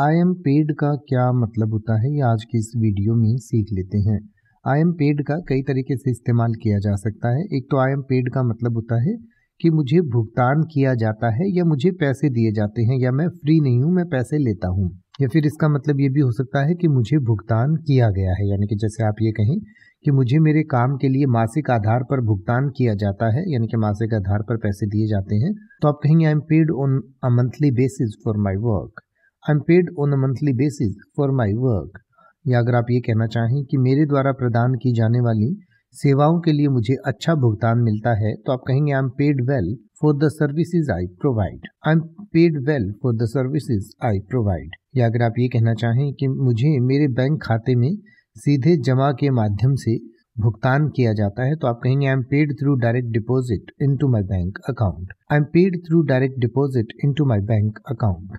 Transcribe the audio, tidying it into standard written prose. I am paid का क्या मतलब होता है, ये आज की इस वीडियो में सीख लेते हैं। आई एम पेड का कई तरीके से इस्तेमाल किया जा सकता है। एक तो आई एम पेड का मतलब होता है कि मुझे भुगतान किया जाता है या मुझे पैसे दिए जाते हैं, या मैं फ्री नहीं हूँ, मैं पैसे लेता हूँ। या फिर इसका मतलब ये भी हो सकता है कि मुझे भुगतान किया गया है, यानी कि जैसे आप ये कहें कि मुझे मेरे काम के लिए मासिक आधार पर भुगतान किया जाता है, यानी कि मासिक आधार पर पैसे दिए जाते हैं, तो आप कहेंगे I am paid on a monthly basis for my work. I am paid on a monthly basis for my work. या अगर आप ये कहना चाहें कि मेरे द्वारा प्रदान की जाने वाली सेवाओं के लिए मुझे अच्छा भुगतान मिलता है, तो आप कहेंगे I am paid well for the services I provide. I am paid well for the services I provide. या अगर आप ये कहना चाहें कि मुझे मेरे बैंक खाते में सीधे जमा के माध्यम से भुगतान किया जाता है, तो आप कहेंगे I am paid through direct deposit into my bank account. I am paid through direct deposit into my bank account.